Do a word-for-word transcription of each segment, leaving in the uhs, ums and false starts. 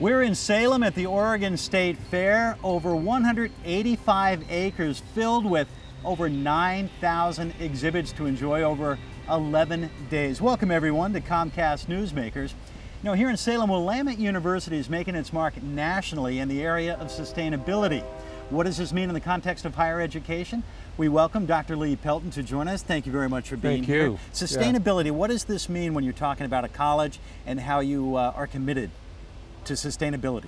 We're in Salem at the Oregon State Fair, over one hundred eighty-five acres filled with over nine thousand exhibits to enjoy over eleven days. Welcome everyone to Comcast Newsmakers. You know, here in Salem, Willamette University is making its mark nationally in the area of sustainability. What does this mean in the context of higher education? We welcome Doctor Lee Pelton to join us. Thank you very much for being Thank you. here. Sustainability, yeah. What does this mean when you're talking about a college and how you uh, are committed to sustainability?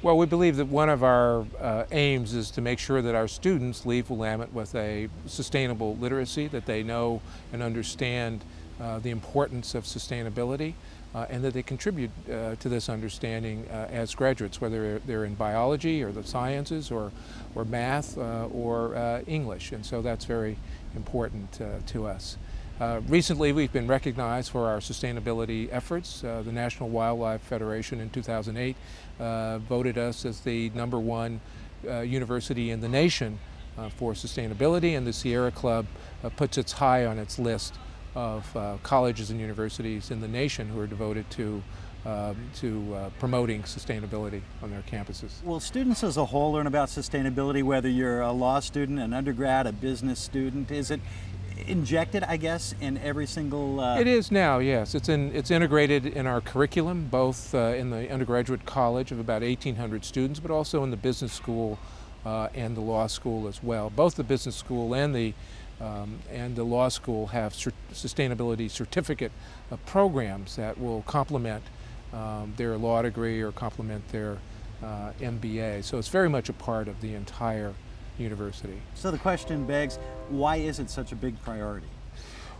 Well, we believe that one of our uh, aims is to make sure that our students leave Willamette with a sustainable literacy, that they know and understand uh, the importance of sustainability, uh, and that they contribute uh, to this understanding uh, as graduates, whether they're in biology or the sciences or, or math uh, or uh, English. And so that's very important uh, to us. Uh, recently, we've been recognized for our sustainability efforts. Uh, the National Wildlife Federation in two thousand eight uh, voted us as the number one uh, university in the nation uh, for sustainability, and the Sierra Club uh, puts its high on its list of uh, colleges and universities in the nation who are devoted to Uh, to uh, promoting sustainability on their campuses. Well, students as a whole learn about sustainability, whether you're a law student, an undergrad, a business student. Is it injected, I guess, in every single... Uh... It is now, yes. It's, in, it's integrated in our curriculum, both uh, in the undergraduate college of about eighteen hundred students, but also in the business school uh, and the law school as well. Both the business school and the Um, and the law school have cer sustainability certificate uh, programs that will complement um, their law degree or complement their uh, M B A. So it's very much a part of the entire university. So the question begs, why is it such a big priority?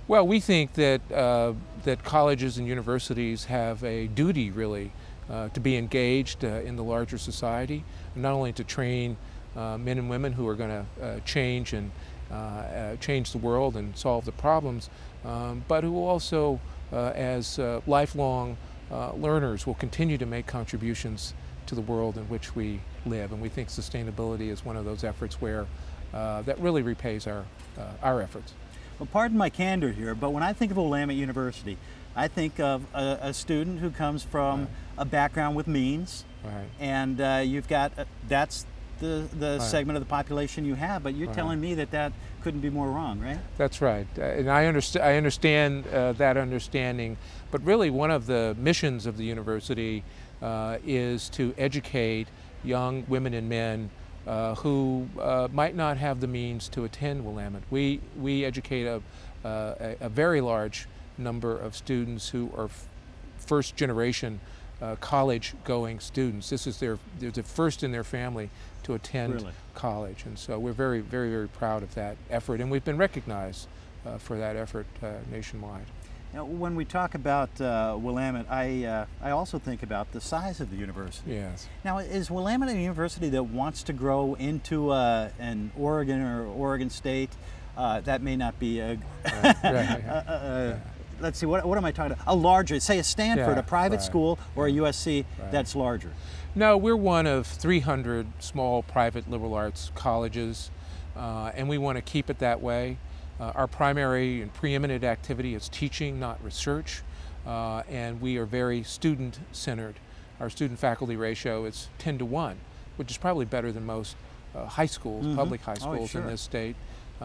Well, we think that, uh, that colleges and universities have a duty, really, uh, to be engaged uh, in the larger society, not only to train uh, men and women who are going to uh, change and Uh, uh, change the world and solve the problems, um, but who also, uh, as uh, lifelong uh, learners, will continue to make contributions to the world in which we live. And we think sustainability is one of those efforts where uh, that really repays our, uh, our efforts. Well, pardon my candor here, but when I think of Willamette University, I think of a, a student who comes from right. a background with means, right. and uh, you've got, uh, that's the, the right. segment of the population you have, but you're right. telling me that that couldn't be more wrong, right? That's right, uh, and I, underst I understand uh, that understanding, but really one of the missions of the university uh, is to educate young women and men uh, who uh, might not have the means to attend Willamette. We, we educate a, uh, a very large number of students who are f first generation Uh, college-going students. This is their, they're the first in their family to attend really? college, and so we're very, very, very proud of that effort, and we've been recognized uh, for that effort uh, nationwide. Now, when we talk about uh, Willamette, I, uh, I also think about the size of the university. Yes. Now, is Willamette a university that wants to grow into uh, an Oregon or Oregon State? Uh, that may not be a... uh, yeah, yeah, yeah. Uh, uh, yeah. Let's see, what, what am I talking about? A larger, say a Stanford, yeah, a private right. school, or a U S C right. that's larger. No, we're one of three hundred small private liberal arts colleges, uh, and we want to keep it that way. Uh, our primary and preeminent activity is teaching, not research, uh, and we are very student-centered. Our student-faculty ratio is ten to one, which is probably better than most uh, high schools, mm-hmm. public high schools oh, sure. in this state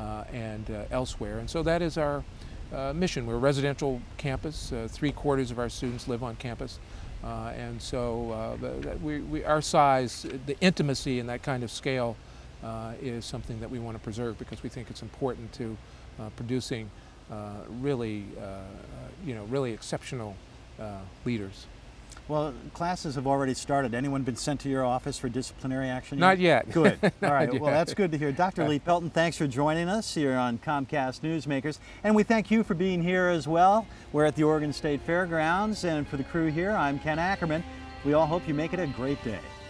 uh, and uh, elsewhere. And so that is our Uh, mission. We're a residential campus. Uh, three quarters of our students live on campus, uh, and so uh, the, we, we, our size, the intimacy and that kind of scale uh, is something that we want to preserve because we think it's important to uh, producing uh, really, uh, you know, really exceptional uh, leaders. Well, classes have already started. Anyone been sent to your office for disciplinary action yet? Not yet. Good. All right. Well, that's good to hear. Doctor Lee Pelton, thanks for joining us here on Comcast Newsmakers. And we thank you for being here as well. We're at the Oregon State Fairgrounds. And for the crew here, I'm Ken Ackerman. We all hope you make it a great day.